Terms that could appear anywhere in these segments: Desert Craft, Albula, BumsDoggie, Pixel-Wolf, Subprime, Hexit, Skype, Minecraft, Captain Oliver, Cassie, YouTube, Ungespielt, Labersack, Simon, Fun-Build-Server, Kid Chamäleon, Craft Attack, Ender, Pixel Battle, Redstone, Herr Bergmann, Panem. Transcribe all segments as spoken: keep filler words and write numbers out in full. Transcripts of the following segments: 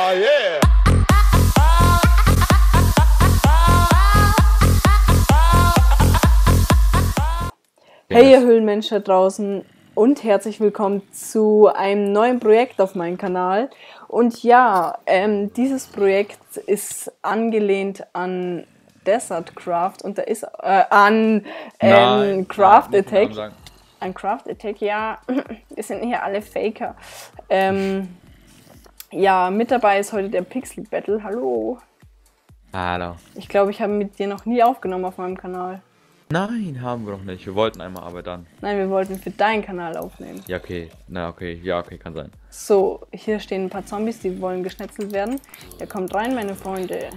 Ah, yeah! Hey ihr Höhlenmensch da draußen und herzlich willkommen zu einem neuen Projekt auf meinem Kanal. Und ja, ähm, dieses Projekt ist angelehnt an Desert Craft und da ist äh, an ähm, nein, Craft nein, Attack. An Craft Attack, ja, wir sind hier alle Faker. Ähm, ja, mit dabei ist heute der Pixel-Battle. Hallo. Hallo. Ich glaube, ich habe mit dir noch nie aufgenommen auf meinem Kanal. Nein, haben wir doch nicht. Wir wollten einmal, aber dann. Nein, wir wollten für deinen Kanal aufnehmen. Ja, okay. Na, okay. Ja, okay, kann sein. So, hier stehen ein paar Zombies, die wollen geschnetzelt werden. Ja, kommt rein, meine Freunde.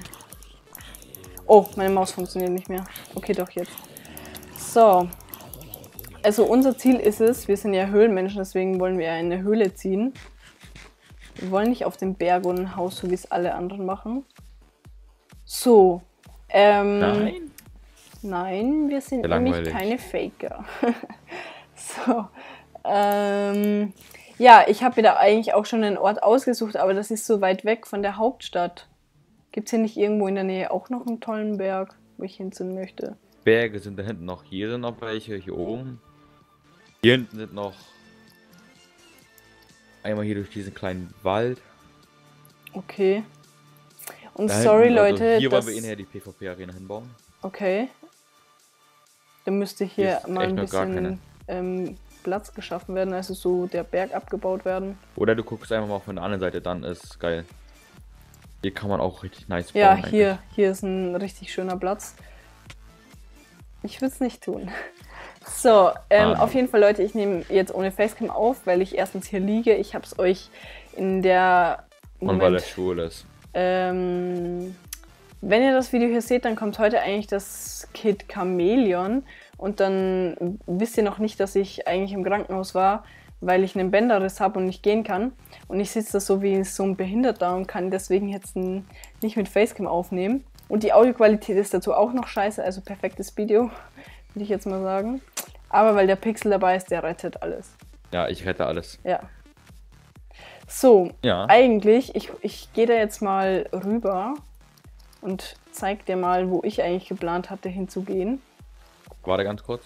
Oh, meine Maus funktioniert nicht mehr. Okay, doch jetzt. So. Also unser Ziel ist es, wir sind ja Höhlenmenschen, deswegen wollen wir eine Höhle ziehen. Wir wollen nicht auf den Berg und ein Haus, so wie es alle anderen machen. So. Ähm, Nein. Nein, wir sind nämlich keine Faker. So, ähm, ja, ich habe mir da eigentlich auch schon einen Ort ausgesucht, aber das ist so weit weg von der Hauptstadt. Gibt es hier nicht irgendwo in der Nähe auch noch einen tollen Berg, wo ich hinziehen möchte? Berge sind da hinten noch. Hier sind noch welche, hier oben. Hier hinten sind noch einmal hier durch diesen kleinen Wald. Okay. Und da sorry hinten, also Leute, hier wollen wir eher die PvP-Arena hinbauen. Okay. Dann müsste hier mal ein bisschen ähm, Platz geschaffen werden, also so der Berg abgebaut werden. Oder du guckst einfach mal von der anderen Seite, dann ist geil. Hier kann man auch richtig nice bauen. Ja, hier, hier ist ein richtig schöner Platz. Ich würde es nicht tun. So, ähm, ah. auf jeden Fall Leute, ich nehme jetzt ohne Facecam auf, weil ich erstens hier liege. Ich habe es euch in der... Moment, und weil das schwul ist. Ähm... Wenn ihr das Video hier seht, dann kommt heute eigentlich das Kid Chamäleon und dann wisst ihr noch nicht, dass ich eigentlich im Krankenhaus war, weil ich einen Bänderriss habe und nicht gehen kann. Und ich sitze da so wie so ein Behinderter und kann deswegen jetzt nicht mit Facecam aufnehmen. Und die Audioqualität ist dazu auch noch scheiße, also perfektes Video, würde ich jetzt mal sagen. Aber weil der Pixel dabei ist, der rettet alles. Ja, ich rette alles. Ja. So, ja. Eigentlich, ich, ich gehe da jetzt mal rüber und zeig dir mal, wo ich eigentlich geplant hatte, hinzugehen. Warte ganz kurz.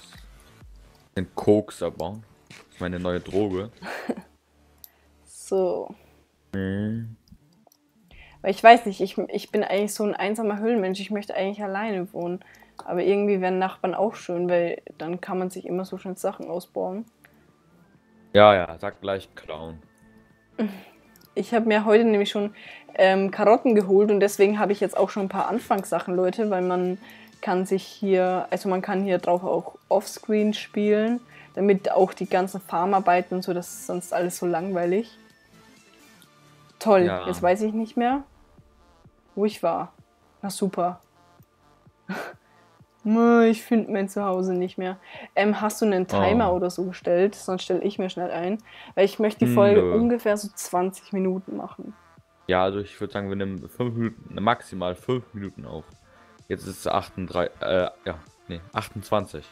Den Koks abbauen. Das ist meine neue Droge. So. Mhm. Weil ich weiß nicht, ich, ich bin eigentlich so ein einsamer Höhlenmensch. Ich möchte eigentlich alleine wohnen. Aber irgendwie wären Nachbarn auch schön, weil dann kann man sich immer so schön Sachen ausbauen. Ja, ja, sag gleich Clown. Ich habe mir heute nämlich schon ähm, Karotten geholt und deswegen habe ich jetzt auch schon ein paar Anfangssachen, Leute, weil man kann sich hier, also man kann hier drauf auch offscreen spielen, damit auch die ganzen Farmarbeiten und so, das ist sonst alles so langweilig. Toll, ja. Jetzt weiß ich nicht mehr, wo ich war. Na super. Ich finde mein Zuhause nicht mehr. Ähm, hast du einen Timer oh. oder so gestellt? Sonst stelle ich mir schnell ein. Weil ich möchte die Folge Nö. ungefähr so zwanzig Minuten machen. Ja, also ich würde sagen, wir nehmen fünf Minuten, maximal fünf Minuten auf. Jetzt ist es achtunddreißig, äh, ja, nee, achtundzwanzig.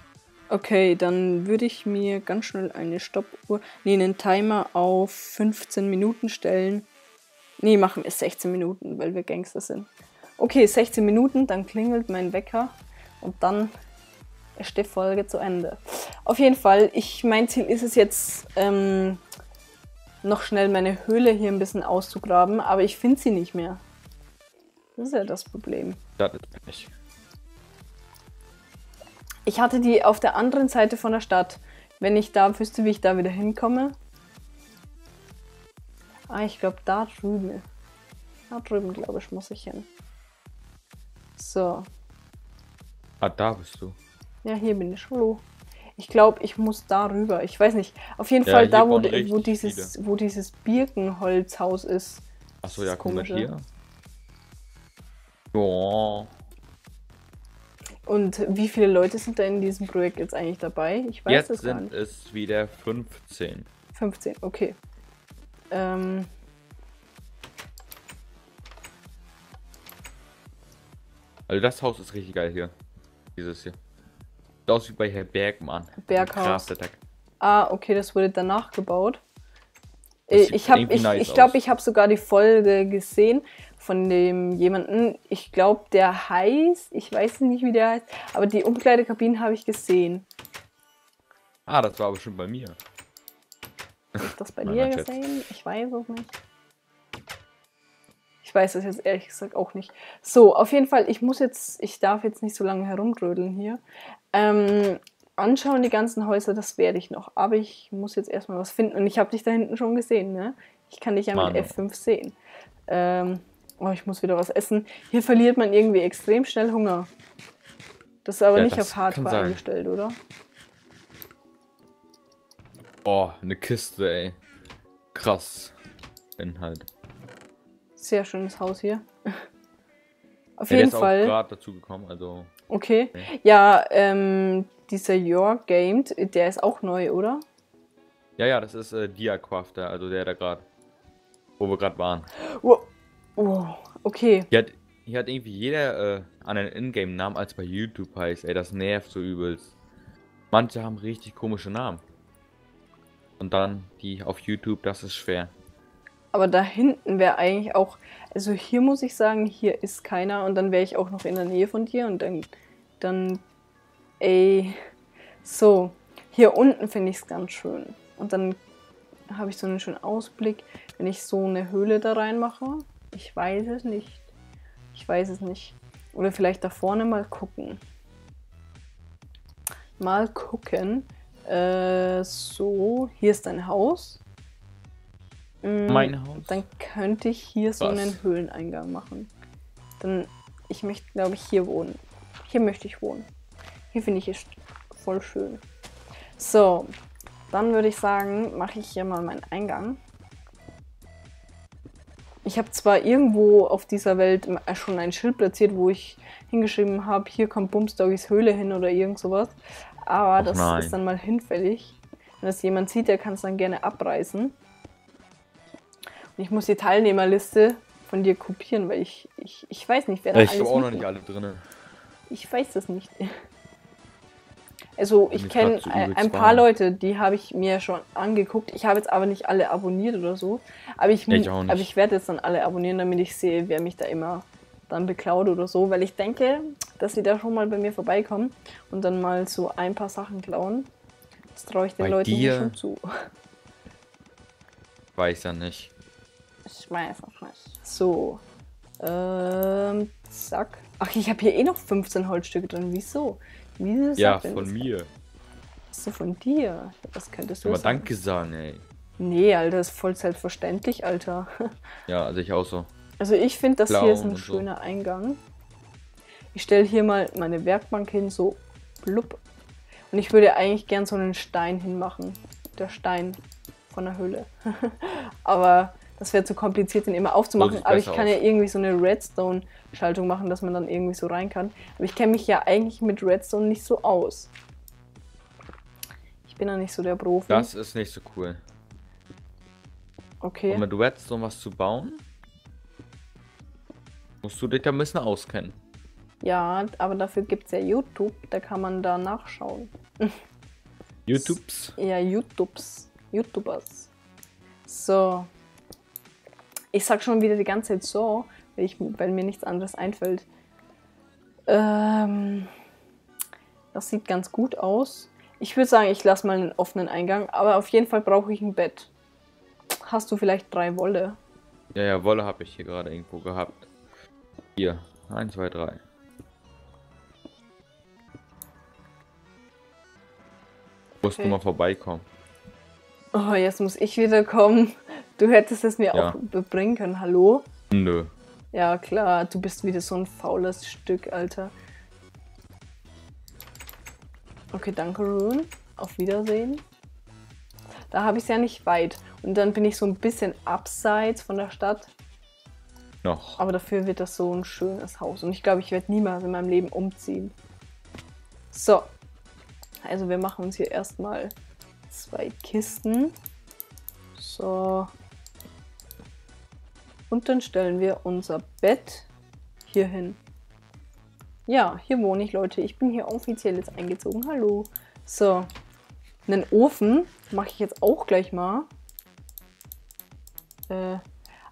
Okay, dann würde ich mir ganz schnell eine Stoppuhr, nee, einen Timer auf fünfzehn Minuten stellen. Nee, machen wir sechzehn Minuten, weil wir Gangster sind. Okay, sechzehn Minuten, dann klingelt mein Wecker. Und dann ist die Folge zu Ende. Auf jeden Fall, ich, mein Ziel ist es jetzt, ähm, noch schnell meine Höhle hier ein bisschen auszugraben, aber ich finde sie nicht mehr. Das ist ja das Problem. Das ist nicht. Ich hatte die auf der anderen Seite von der Stadt. Wenn ich da wüsste, wie ich da wieder hinkomme. Ah, ich glaube, da drüben. Da drüben, glaube ich, muss ich hin. So. Ah, da bist du. Ja, hier bin ich. Hallo. Ich glaube, ich muss da rüber. Ich weiß nicht. Auf jeden ja, Fall da, wo, wo, dieses, wo dieses Birkenholzhaus ist. Achso, ja, komm mal hier. Boah. Und wie viele Leute sind da in diesem Projekt jetzt eigentlich dabei? Ich weiß es gar nicht. Jetzt sind es wieder fünfzehn. fünfzehn, okay. Ähm... Also das Haus ist richtig geil hier. Dieses hier. Das aussieht bei Herr Bergmann. Berghaus. Ah, okay, das wurde danach gebaut. Ich glaube, ich, nice ich, glaub, ich habe sogar die Folge gesehen von dem jemanden. Ich glaube, der heißt, ich weiß nicht, wie der heißt, aber die Umkleidekabinen habe ich gesehen. Ah, das war aber schon bei mir. Habe ich das bei dir gesehen? Jetzt. Ich weiß auch nicht. Ich weiß das jetzt ehrlich gesagt auch nicht. So, auf jeden Fall, ich muss jetzt, ich darf jetzt nicht so lange herumdrödeln hier. Ähm, anschauen die ganzen Häuser, das werde ich noch. Aber ich muss jetzt erstmal was finden. Und ich habe dich da hinten schon gesehen, ne? Ich kann dich ja Mann. mit F fünf sehen. Ähm, oh, ich muss wieder was essen. Hier verliert man irgendwie extrem schnell Hunger. Das ist aber ja, nicht auf Hardcore eingestellt, oder? Oh, eine Kiste, ey. Krass. Inhalt. Sehr schönes Haus hier. Auf ja, jeden der ist Fall. Ich bin gerade dazu gekommen, also. Okay. okay. Ja, ähm, dieser York Game, der ist auch neu, oder? Ja, ja, das ist äh, Dia Crafter, also der da gerade. Wo wir gerade waren. Wow. Oh, okay. Hier hat, hier hat irgendwie jeder äh, einen Ingame-Namen als bei YouTube heißt, ey. Das nervt so übelst. Manche haben richtig komische Namen. Und dann die auf YouTube, das ist schwer. Aber da hinten wäre eigentlich auch, also hier muss ich sagen, hier ist keiner und dann wäre ich auch noch in der Nähe von dir und dann, dann, ey, so, hier unten finde ich es ganz schön. Und dann habe ich so einen schönen Ausblick, wenn ich so eine Höhle da reinmache. Ich weiß es nicht, ich weiß es nicht. Oder vielleicht da vorne mal gucken. Mal gucken. Äh, so, hier ist dein Haus. Mhm, mein Haus. Dann könnte ich hier Was? so einen Höhleneingang machen. Dann, ich möchte, glaube ich, hier wohnen. Hier möchte ich wohnen. Hier finde ich es voll schön. So, dann würde ich sagen, mache ich hier mal meinen Eingang. Ich habe zwar irgendwo auf dieser Welt schon ein Schild platziert, wo ich hingeschrieben habe, hier kommt Bumsdoggys Höhle hin oder irgend sowas. Aber Och das nein. ist dann mal hinfällig. Wenn das jemand sieht, der kann es dann gerne abreißen. Und ich muss die Teilnehmerliste von dir kopieren, weil ich, ich, ich weiß nicht, wer da ich alles Ich bin auch noch nicht alle drin. Ich weiß das nicht. Also ich kenne ein, ein paar Leute, die habe ich mir schon angeguckt. Ich habe jetzt aber nicht alle abonniert oder so. Aber ich, ich, aber ich werde jetzt dann alle abonnieren, damit ich sehe, wer mich da immer dann beklaut oder so. Weil ich denke, dass sie da schon mal bei mir vorbeikommen und dann mal so ein paar Sachen klauen. Das traue ich den bei Leuten hier schon zu. Weiß ja nicht. Ich weiß auch nicht. So. Ähm, zack. Ach, ich habe hier eh noch fünfzehn Holzstücke drin. Wieso? Wieso ja, von mir. Achso, von dir? Das könntest du aber sagen. Danke sagen, ey. Nee, Alter, das ist voll selbstverständlich, Alter. Ja, also ich auch so. Also ich finde, das Blau hier ist ein schöner so. Eingang. Ich stelle hier mal meine Werkbank hin, so blub. Und ich würde eigentlich gern so einen Stein hinmachen. Der Stein von der Höhle. Aber das wäre zu kompliziert, den immer aufzumachen. So, aber ich kann aus. ja irgendwie so eine Redstone-Schaltung machen, dass man dann irgendwie so rein kann. Aber ich kenne mich ja eigentlich mit Redstone nicht so aus. Ich bin ja nicht so der Profi. Das ist nicht so cool. Okay. Um mit Redstone was zu bauen, musst du dich da ein bisschen auskennen. Ja, aber dafür gibt es ja YouTube, da kann man da nachschauen. YouTubes? Ja, YouTubes. YouTubers. So. Ich sag schon wieder die ganze Zeit so, weil, ich, weil mir nichts anderes einfällt. Ähm, das sieht ganz gut aus. Ich würde sagen, ich lasse mal einen offenen Eingang, aber auf jeden Fall brauche ich ein Bett. Hast du vielleicht drei Wolle? Ja, ja, Wolle habe ich hier gerade irgendwo gehabt. Hier, eins, zwei, drei. Musst okay. du mal vorbeikommen. Oh, jetzt muss ich wieder kommen. Du hättest es mir ja. auch bringen können, hallo? Nö. Ja klar, du bist wieder so ein faules Stück, Alter. Okay, danke Rune. Auf Wiedersehen. Da habe ich es ja nicht weit. Und dann bin ich so ein bisschen abseits von der Stadt. Noch. Aber dafür wird das so ein schönes Haus. Und ich glaube, ich werde niemals in meinem Leben umziehen. So. Also wir machen uns hier erstmal zwei Kisten. So. Und dann stellen wir unser Bett hier hin. Ja, hier wohne ich, Leute. Ich bin hier offiziell jetzt eingezogen. Hallo. So. Einen Ofen mache ich jetzt auch gleich mal. Äh,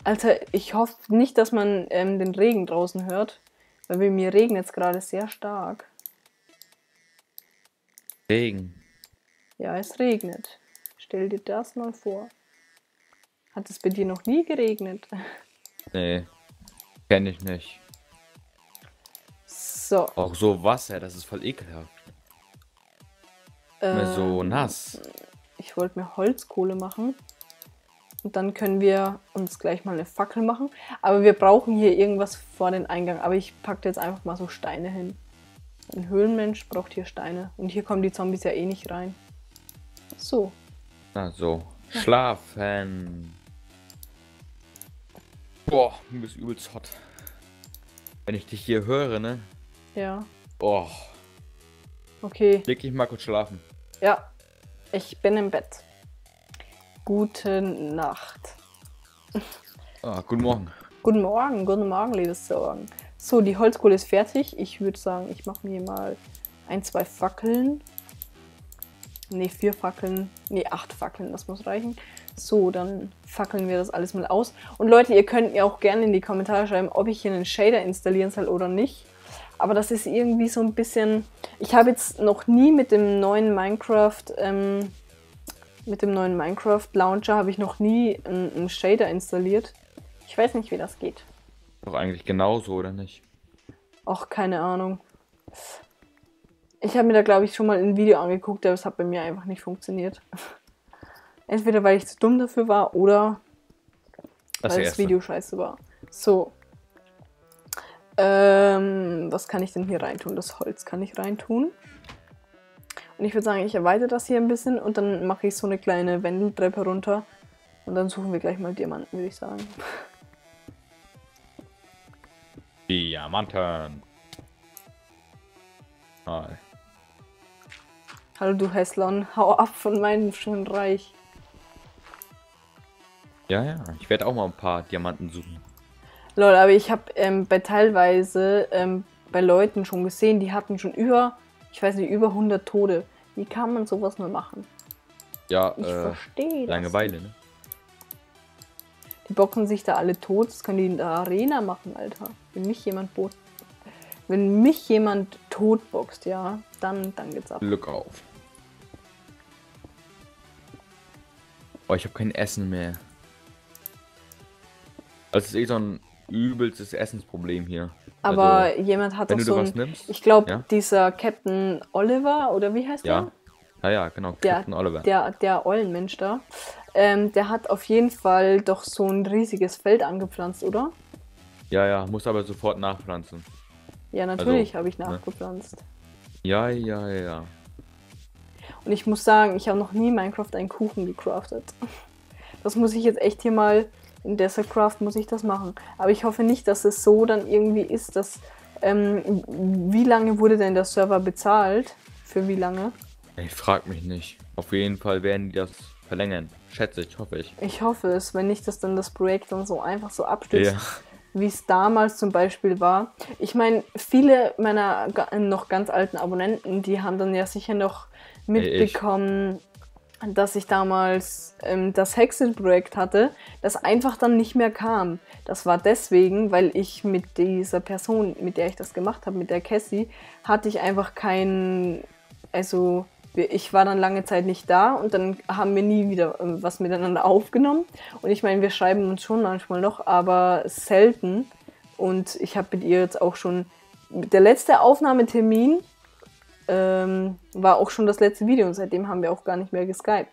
Alter, ich hoffe nicht, dass man ähm, den Regen draußen hört. Weil bei mir regnet es gerade sehr stark. Regen. Ja, es regnet. Stell dir das mal vor. Hat es bei dir noch nie geregnet? Nee, kenne ich nicht. So. Auch so Wasser, das ist voll ekelhaft. Ähm, so nass. Ich wollte mir Holzkohle machen. Und dann können wir uns gleich mal eine Fackel machen. Aber wir brauchen hier irgendwas vor den Eingang. Aber ich packe jetzt einfach mal so Steine hin. Ein Höhlenmensch braucht hier Steine. Und hier kommen die Zombies ja eh nicht rein. So. Na so. Ja. Schlafen. Boah, du bist übelst hot. Wenn ich dich hier höre, ne? Ja. Boah. Okay. Leg dich mal kurz schlafen. Ja. Ich bin im Bett. Gute Nacht. Ah, guten Morgen. Guten Morgen, guten Morgen, liebe Sorgen. So, die Holzkohle ist fertig. Ich würde sagen, ich mache mir mal ein, zwei Fackeln. Ne, vier Fackeln. Ne, acht Fackeln, das muss reichen. So, dann fackeln wir das alles mal aus. Und Leute, ihr könnt mir auch gerne in die Kommentare schreiben, ob ich hier einen Shader installieren soll oder nicht. Aber das ist irgendwie so ein bisschen... Ich habe jetzt noch nie mit dem neuen Minecraft... Ähm, Mit dem neuen Minecraft-Launcher habe ich noch nie einen Shader installiert. Ich weiß nicht, wie das geht. Doch eigentlich genauso, oder nicht? Och, keine Ahnung. Ich habe mir da, glaube ich, schon mal ein Video angeguckt, aber es hat bei mir einfach nicht funktioniert. Entweder weil ich zu dumm dafür war oder das weil das Video scheiße war. So. Ähm, was kann ich denn hier reintun? Das Holz kann ich reintun. Und ich würde sagen, ich erweitere das hier ein bisschen und dann mache ich so eine kleine Wendeltreppe runter. Und dann suchen wir gleich mal Diamanten, würde ich sagen. Diamanten! Hi. Hallo du Häslon, hau ab von meinem schönen Reich. Ja, ja, ich werde auch mal ein paar Diamanten suchen. Lol, aber ich habe ähm, bei teilweise ähm, bei Leuten schon gesehen, die hatten schon über... Ich weiß nicht, über hundert Tode. Wie kann man sowas nur machen? Ja, ich äh, verstehe Langeweile, das. Ne? Die boxen sich da alle tot. Das können die in der Arena machen, Alter. Wenn mich jemand bot... Wenn mich jemand tot boxt, ja, dann, dann geht's ab. Glück auf. Oh, ich habe kein Essen mehr. Das ist eh so ein übelstes Essensproblem hier. Aber also, jemand hat doch so ein, nimmst, ich glaube, ja? Dieser Captain Oliver, oder wie heißt ja. der? Ja, ja, genau, der, Captain Oliver. Der, der Eulenmensch da, ähm, der hat auf jeden Fall doch so ein riesiges Feld angepflanzt, oder? Ja, ja, muss aber sofort nachpflanzen. Ja, natürlich also, habe ich nachgepflanzt. Ne? Ja, ja, ja. Und ich muss sagen, ich habe noch nie Minecraft einen Kuchen gecraftet. Das muss ich jetzt echt hier mal... In Desert Craft muss ich das machen. Aber ich hoffe nicht, dass es so dann irgendwie ist, dass... Ähm, wie lange wurde denn der Server bezahlt? Für wie lange? Ich frag mich nicht. Auf jeden Fall werden die das verlängern. Schätze ich, hoffe ich. Ich hoffe es, wenn nicht, dass dann das Projekt dann so einfach so abstürzt, ja. Wie es damals zum Beispiel war. Ich meine, viele meiner noch ganz alten Abonnenten, die haben dann ja sicher noch mitbekommen... Ich. dass ich damals ähm, das Hexit-Projekt hatte, das einfach dann nicht mehr kam. Das war deswegen, weil ich mit dieser Person, mit der ich das gemacht habe, mit der Cassie, hatte ich einfach keinen... Also ich war dann lange Zeit nicht da und dann haben wir nie wieder was miteinander aufgenommen. Und ich meine, wir schreiben uns schon manchmal noch, aber selten. Und ich habe mit ihr jetzt auch schon... Der letzte Aufnahmetermin... Ähm, war auch schon das letzte Video und seitdem haben wir auch gar nicht mehr geskypt.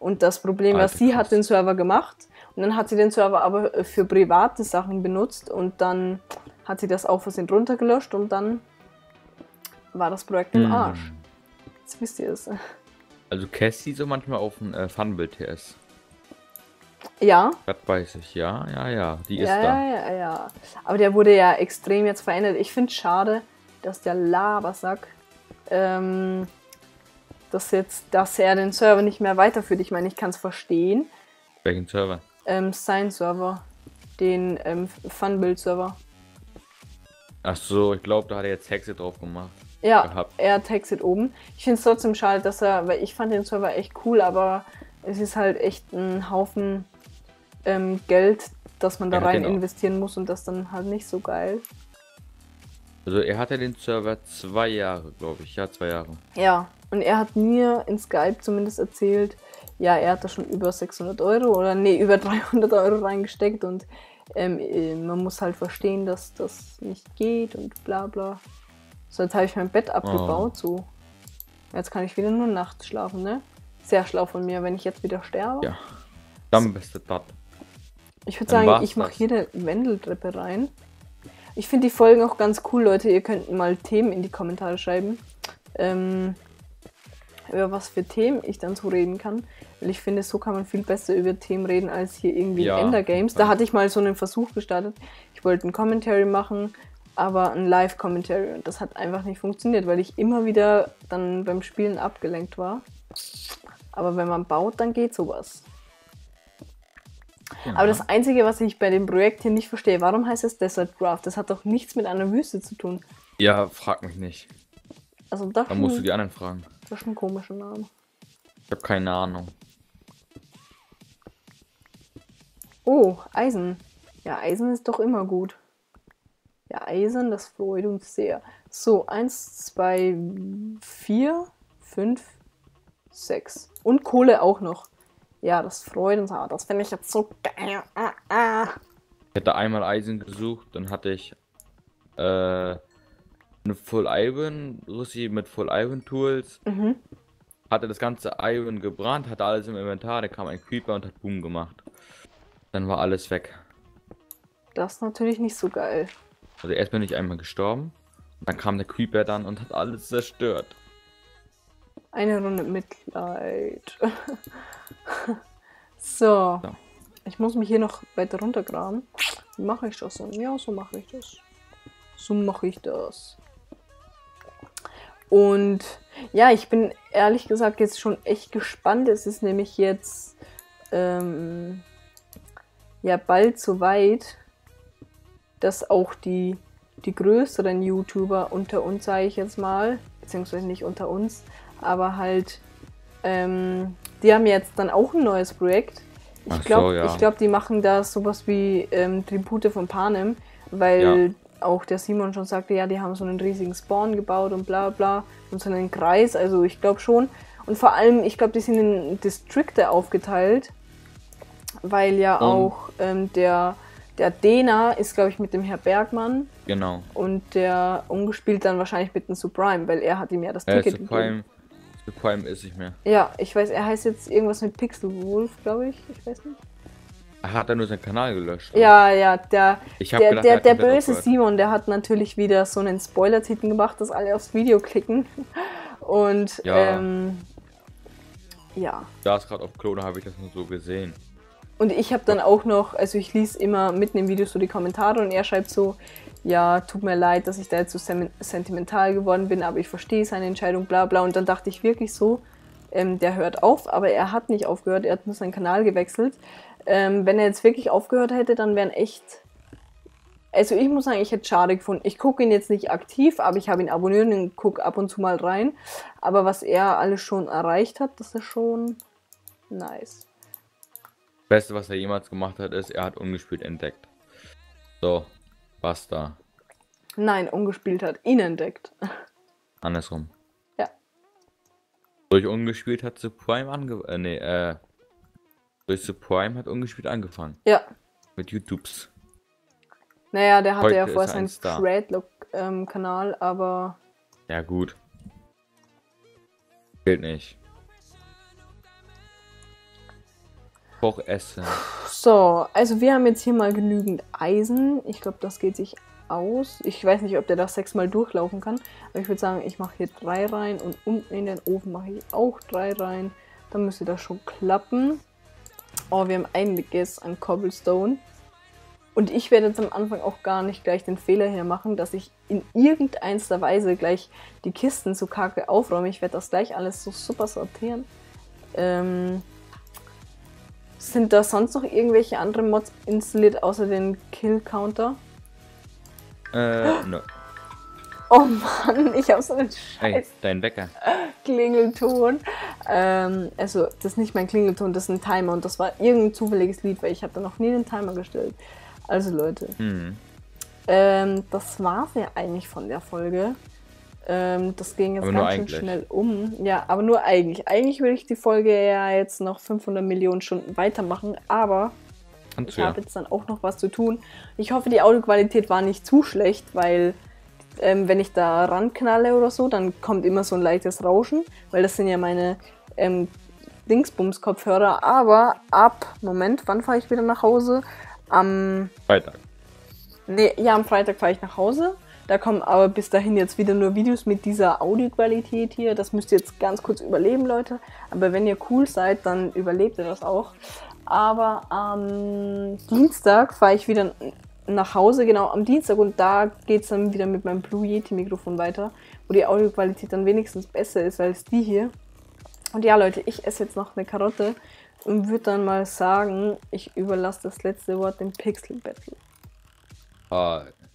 Und das Problem war, sie hat den Server gemacht und dann hat sie den Server aber für private Sachen benutzt und dann hat sie das auch versehentlich runtergelöscht und dann war das Projekt im Arsch. Jetzt wisst ihr es. Also Cassie so manchmal auf dem äh, Fun-Build-T S. Ja. Das weiß ich, ja, ja, ja, die ist ja, da. Ja, ja, ja. Aber der wurde ja extrem jetzt verändert. Ich finde es schade, dass der Labersack Ähm, dass jetzt, dass er den Server nicht mehr weiterführt. Ich meine, ich kann es verstehen. Welchen Server? Ähm, sein Server. Den ähm, Fun-Build-Server. Ach so, ich glaube, da hat er jetzt Hexit drauf gemacht. Ja, gehabt. Er hat Hexit oben. Ich finde es trotzdem schade, dass er, weil ich fand den Server echt cool, aber es ist halt echt ein Haufen ähm, Geld, das man da ja, rein genau. investieren muss, und das dann halt nicht so geil. Also er hatte den Server zwei Jahre, glaube ich. Ja, zwei Jahre. Ja, und er hat mir in Skype zumindest erzählt, ja, er hat da schon über sechshundert Euro oder nee, über dreihundert Euro reingesteckt, und ähm, man muss halt verstehen, dass das nicht geht und bla bla. So, jetzt habe ich mein Bett abgebaut, oh. so. Jetzt kann ich wieder nur nachts schlafen, ne? Sehr schlau von mir, wenn ich jetzt wieder sterbe. Ja, dann bist du tot. Ich würde sagen, ich mache hier eine Wendeltreppe rein. Ich finde die Folgen auch ganz cool, Leute. Ihr könnt mal Themen in die Kommentare schreiben. Ähm, über was für Themen ich dann so reden kann. Weil ich finde, so kann man viel besser über Themen reden, als hier irgendwie ja. Ender Games. Da hatte ich mal so einen Versuch gestartet. Ich wollte ein Commentary machen, aber ein Live-Commentary. Und das hat einfach nicht funktioniert, weil ich immer wieder dann beim Spielen abgelenkt war. Aber wenn man baut, dann geht sowas. Genau. Aber das Einzige, was ich bei dem Projekt hier nicht verstehe, warum heißt es Desert Craft? Das hat doch nichts mit einer Wüste zu tun. Ja, frag mich nicht. Also das dann schon, musst du die anderen fragen. Das ist ein komischer Name. Ich habe keine Ahnung. Oh, Eisen. Ja, Eisen ist doch immer gut. Ja, Eisen, das freut uns sehr. So, eins, zwei, vier, fünf, sechs. Und Kohle auch noch. Ja, das freut uns, aber das finde ich jetzt so geil. Ah, ah. Ich hätte einmal Eisen gesucht, dann hatte ich äh, eine Full Iron, Russi mit Full Iron Tools. Mhm. Hatte das ganze Iron gebrannt, hatte alles im Inventar, da kam ein Creeper und hat Boom gemacht. Dann war alles weg. Das ist natürlich nicht so geil. Also erst bin ich einmal gestorben, und dann kam der Creeper dann und hat alles zerstört. Eine Runde Mitleid. So. Ja. Ich muss mich hier noch weiter runtergraben. Wie mache ich das denn? Ja, so mache ich das. So mache ich das. Und ja, ich bin ehrlich gesagt jetzt schon echt gespannt. Es ist nämlich jetzt ähm, ja bald so weit, dass auch die, die größeren YouTuber unter uns, sage ich jetzt mal, beziehungsweise nicht unter uns, aber halt, ähm, die haben jetzt dann auch ein neues Projekt. Ich glaube, so, ja. glaub, die machen da sowas wie ähm, Tribute von Panem, weil ja. auch der Simon schon sagte, ja, die haben so einen riesigen Spawn gebaut und bla bla und so einen Kreis, also ich glaube schon. Und vor allem, ich glaube, die sind in Distrikte aufgeteilt, weil ja und? auch ähm, der, der Dena ist, glaube ich, mit dem Herr Bergmann. Genau. Und der Ungespielt dann wahrscheinlich mit dem Subprime, weil er hat ihm ja das ja, Ticket gegeben. Subprime ist nicht mehr. Ja, ich weiß, er heißt jetzt irgendwas mit Pixel-Wolf, glaube ich. Ich weiß nicht. Er hat dann nur seinen Kanal gelöscht. Oder? Ja, ja, der, der, gedacht, der, der böse Simon, der hat natürlich wieder so einen Spoiler-Titel gemacht, dass alle aufs Video klicken. Und, ja. ähm, ja. Da ist gerade auf Klone, habe ich das nur so gesehen. Und ich habe dann auch noch, also ich lese immer mitten im Video so die Kommentare und er schreibt so, ja, tut mir leid, dass ich da jetzt so sentimental geworden bin, aber ich verstehe seine Entscheidung, bla bla. Und dann dachte ich wirklich so, ähm, der hört auf, aber er hat nicht aufgehört, er hat nur seinen Kanal gewechselt. Ähm, wenn er jetzt wirklich aufgehört hätte, dann wären echt, also ich muss sagen, ich hätte schade gefunden. Ich gucke ihn jetzt nicht aktiv, aber ich habe ihn abonniert und gucke ab und zu mal rein. Aber was er alles schon erreicht hat, das ist schon nice. Das Beste, was er jemals gemacht hat, ist, er hat Ungespielt entdeckt. So, basta. Nein, Ungespielt hat ihn entdeckt. Andersrum. Ja. Durch Ungespielt hat Subprime angefangen. Äh, nee, äh. Durch Subprime hat Ungespielt angefangen. Ja. Mit YouTubes. Naja, der hatte Heute ja vorher seinen Threadlock-Kanal, ähm, aber. Ja, gut. Gilt nicht. Auch essen. So, also wir haben jetzt hier mal genügend Eisen. Ich glaube, das geht sich aus. Ich weiß nicht, ob der das sechsmal durchlaufen kann. Aber ich würde sagen, ich mache hier drei rein und unten in den Ofen mache ich auch drei rein. Dann müsste das schon klappen. Oh, wir haben einiges an Cobblestone. Und ich werde jetzt am Anfang auch gar nicht gleich den Fehler hier machen, dass ich in irgendeiner Weise gleich die Kisten so kacke aufräume. Ich werde das gleich alles so super sortieren. Ähm... Sind da sonst noch irgendwelche anderen Mods installiert, außer den Kill-Counter? Äh, oh. no. Oh Mann, ich habe so einen Scheiß. Hey, dein Wecker. Klingelton. Ähm, also, das ist nicht mein Klingelton, das ist ein Timer. Und das war irgendein zufälliges Lied, weil ich habe da noch nie einen Timer gestellt. Also, Leute. Hm. Ähm, das war's ja eigentlich von der Folge. Ähm, das ging jetzt aber ganz schön schnell um. Ja, aber nur eigentlich. Eigentlich würde ich die Folge ja jetzt noch fünfhundert Millionen Stunden weitermachen, aber... Kannst ich ja. habe jetzt dann auch noch was zu tun. Ich hoffe, die Audioqualität war nicht zu schlecht, weil ähm, wenn ich da ranknalle oder so, dann kommt immer so ein leichtes Rauschen, weil das sind ja meine ähm, Dingsbums-Kopfhörer. Aber ab, Moment, wann fahre ich wieder nach Hause? Am Freitag. Nee, ja, am Freitag fahre ich nach Hause. Da kommen aber bis dahin jetzt wieder nur Videos mit dieser Audioqualität hier. Das müsst ihr jetzt ganz kurz überleben, Leute. Aber wenn ihr cool seid, dann überlebt ihr das auch. Aber am Dienstag fahre ich wieder nach Hause, genau am Dienstag, und da geht es dann wieder mit meinem Blue Yeti Mikrofon weiter, wo die Audioqualität dann wenigstens besser ist als die hier. Und ja, Leute, ich esse jetzt noch eine Karotte und würde dann mal sagen, ich überlasse das letzte Wort dem Pixel-Battle. Uh.